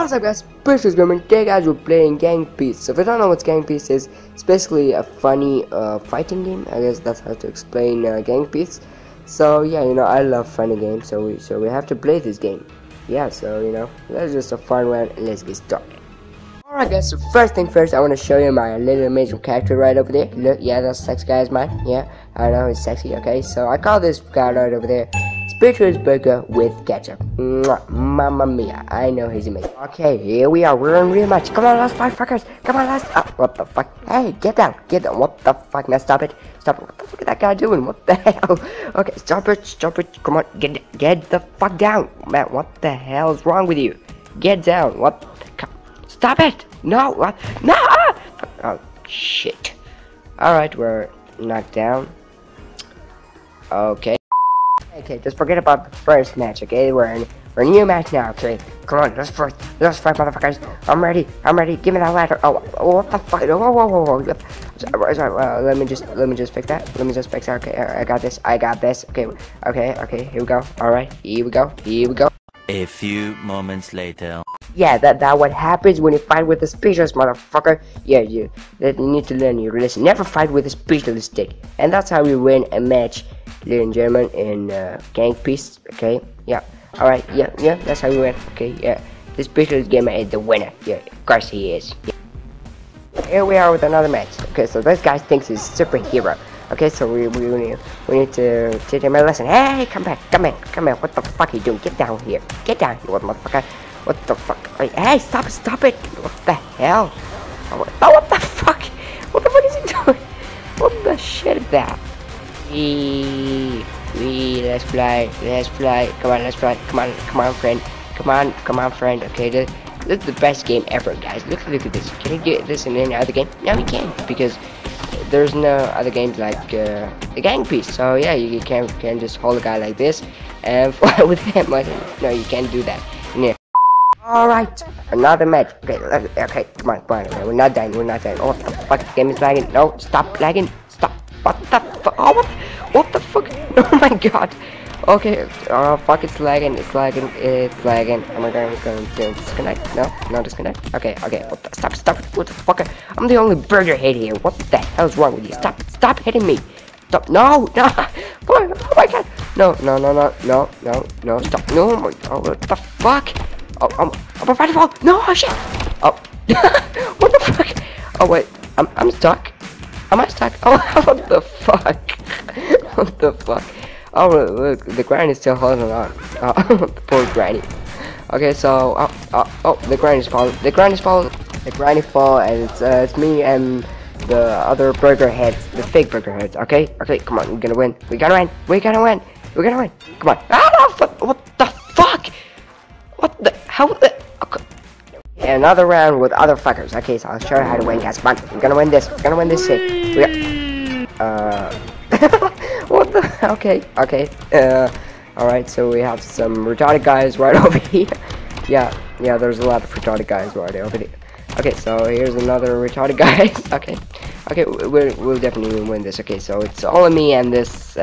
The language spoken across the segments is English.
What is up, guys? SpeechLessGamer, and today, guys, we're playing Gang Peace. So if you don't know what Gang Peace is, it's basically a funny fighting game. I guess that's how to explain Gang Peace. So yeah, you know, I love funny games, so we have to play this game. Yeah, so you know, that's just a fun one, and let's get started. Alright, guys. So first thing first, I want to show you my little amazing character right over there. Look, yeah, that sex guy is mine. Yeah, I know he's sexy. Okay, so I call this guy right over there SpeechLessBurger with ketchup. Mamma mia, I know he's amazing. Okay, here we are, we're in real match. Come on, last five fuckers, come on, last, what the fuck, hey, get down, what the fuck, now stop it, what the fuck is that guy doing, what the hell, okay, stop it, come on, get the fuck down, man, what the hell is wrong with you, get down, what, stop it, no, what, no, oh, shit, alright, we're knocked down, okay. Okay, just forget about the first match, okay? We're in a new match now, okay? Come on, let's fight, motherfuckers. I'm ready. Give me that ladder. Oh, what the fuck? Whoa. Sorry, let me just fix that. Okay, I got this. Okay. Here we go. All right, here we go. A few moments later. Yeah, that what happens when you fight with a speechless motherfucker. Yeah, you need to learn your lesson. Never fight with a speechless dick. And that's how we win a match, ladies and gentlemen, in Gang Peace. Okay, yeah, all right, yeah. That's how we win. Okay, yeah. This SpeechLessGamer is the winner. Yeah, of course he is. Yeah. Here we are with another match. Okay, so this guy thinks he's a superhero. Okay, so we need to teach him a lesson. Hey, come back! What the fuck are you doing? Get down here, what motherfucker! What the fuck? Hey, stop it! What the hell? Oh, what the fuck? What the fuck is he doing? What the shit is that? Wee, let's fly! Come on, let's fly! Come on, friend! Okay, this is the best game ever, guys. Look at this. Can you get this in any other game? No, we can't, because there's no other games like the Gang Peace. So yeah, you can just hold a guy like this and fight with him. No, you can't do that. Yeah. All right, another match. Okay, come on. Okay, we're not dying. Oh, what the fuck? The game is lagging. No, stop lagging. Stop. What the fuck? Oh, what the fuck? Oh my god. Okay. Oh fuck, it's lagging. Oh my god, I'm going to disconnect. No disconnect. Okay. What the, stop. What the fuck? I'm the only burger head here. What the hell's wrong with you? Stop hitting me. Stop. No. Oh my god. No. Stop. No. Oh, what the fuck? Oh, I'm about to fall. No, shit. Oh. What the fuck? Oh wait. I'm stuck. Am I stuck? Oh, what the fuck? What the fuck? Oh look, the granny's still holding on. Oh, poor granny. Okay, so the granny's falling, and it's me and the other burger heads, the fake burger heads. Okay, come on, we're gonna win. Come on. Ah, what the fuck? What the hell? Okay. Another round with other fuckers. Okay, so I'll show you how to win, guys. Come on, we're gonna win this shit. What the? Okay. Alright, so we have some retarded guys right over here. Yeah, there's a lot of retarded guys right over there. Okay, so here's another retarded guy. Okay, we'll definitely win this. Okay, so it's only me and this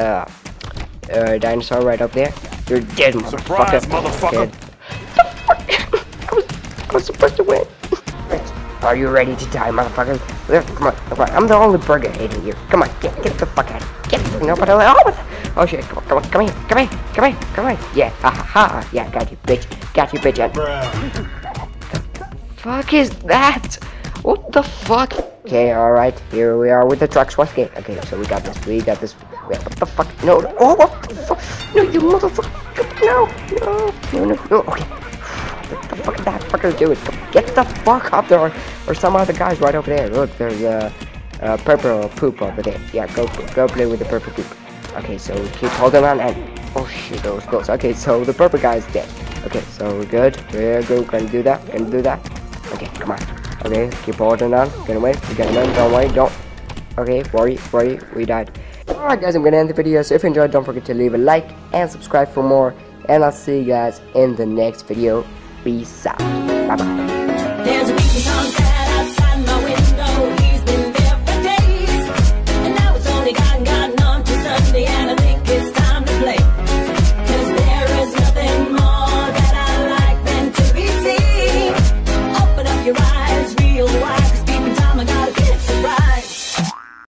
dinosaur right up there. You're dead, motherfucker. Surprise, motherfucker. I was supposed to win. Are you ready to die, motherfuckers? Come on. I'm the only burger hater here. Come on, get the fuck out of here. Oh shit, come here. Yeah, ha. Yeah, got you bitch. The fuck is that? What the fuck? Okay, alright, here we are with the trucks once again. Okay, so we got this. Wait, what the fuck? No, oh, what the fuck? No, you motherfucker. No, okay. What the fuck is that fucker doing? Get the fuck up there, or some other guys right over there. Look, there's purple poop over there. Yeah, go play with the purple poop. Okay, so we keep holding on, and oh shit, that was close. Okay, so the purple guy is dead. Okay, so we're good. We're gonna do that. Okay, come on. Okay, keep holding on. We're gonna win. Don't worry. Don't. Okay, worry. We died. Alright, guys, I'm gonna end the video. So if you enjoyed, don't forget to leave a like and subscribe for more. And I'll see you guys in the next video. Peace out. Bye bye.